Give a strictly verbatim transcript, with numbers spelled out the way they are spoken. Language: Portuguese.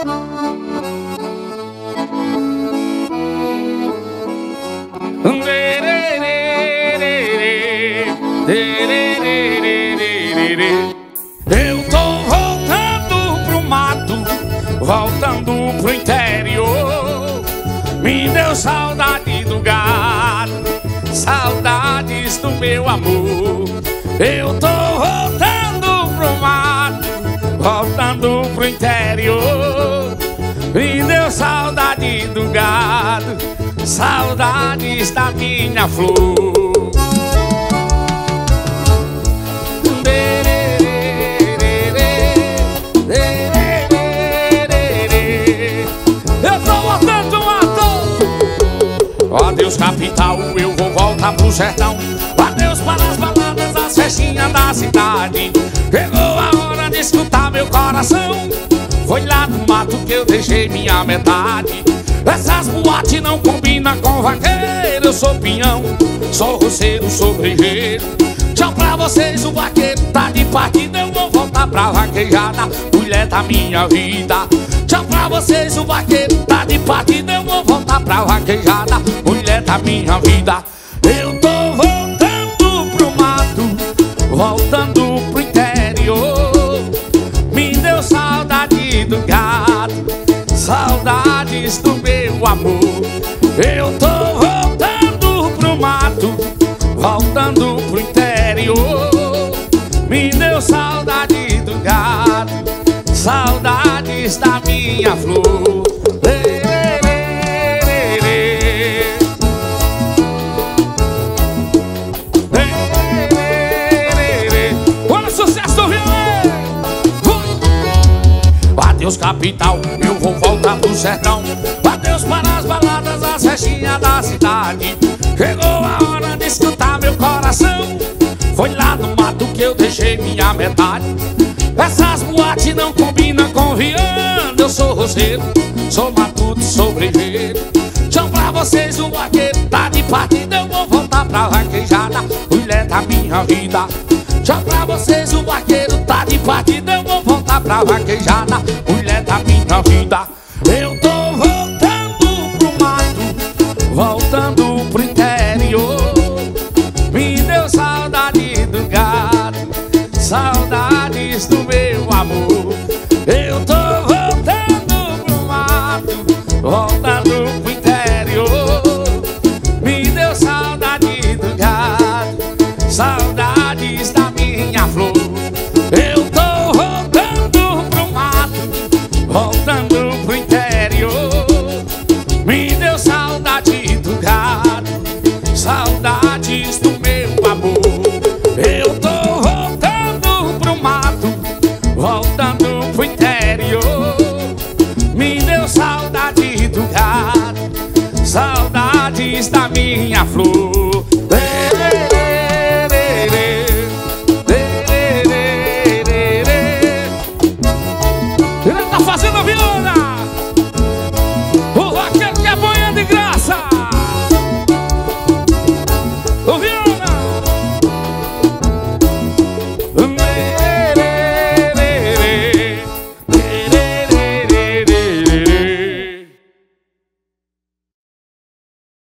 Eu tô voltando pro mato, voltando pro interior. Me deu saudade do gato, saudades do meu amor. Eu tô voltando pro mato, voltando pro interior. Me deu saudade do gato, saudades da minha flor. Adeus capital, eu vou voltar pro sertão. Adeus para as baladas, as festinhas da cidade. Chegou a hora de escutar meu coração. Foi lá no mato que eu deixei minha metade. Essas boates não combinam com vaqueiro. Eu sou pinhão, sou roceiro, sou brejeiro. Tchau pra vocês, o vaqueiro tá de partida. Eu vou voltar pra vaquejada, mulher da minha vida. Tchau pra vocês, o vaqueiro tá de partida. Eu vou voltar pra vaquejada, mulher da minha vida. Eu tô voltando pro mato, voltando pro interior. Me deu saudade do gato, saudades do meu amor. Eu tô voltando pro mato, voltando pro interior. Me deu saudade do gato, saudades da minha flor. Olha o sucesso do violão. Adeus capital, eu vou voltar pro sertão. Adeus para as baladas, as festinhas da cidade. Chegou a hora de escutar meu coração. Foi lá no mato que eu deixei minha metade. Essas boates não combinam com vianda. Eu sou roceiro, sou matuto, sou brejeiro. Tchau pra vocês, o vaqueiro tá de partida. Eu vou voltar pra vaquejada, mulher da minha vida. Tchau pra vocês, o vaqueiro tá de partida. Eu vou voltar pra vaquejada, mulher da minha vida. Eu tô voltando pro mato, voltando pro interior. Me deu saudade do gato, saudades do meu amor. Eu tô voltando pro mato, voltando pro interior. Me deu saudade do gato, saudades da minha flor. Eu tô voltando pro mato, voltando pro interior. Me deu saudade do gato, saudades do meu amor. Eu tô voltando pro mato, voltando pro interior. Me deu saudade do gato, saudades da minha flor. Ele tá fazendo a viola. O vaqueiro que é banha de graça. O violão.